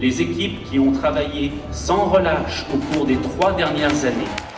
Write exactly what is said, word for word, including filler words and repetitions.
les équipes qui ont travaillé sans relâche au cours des trois dernières années.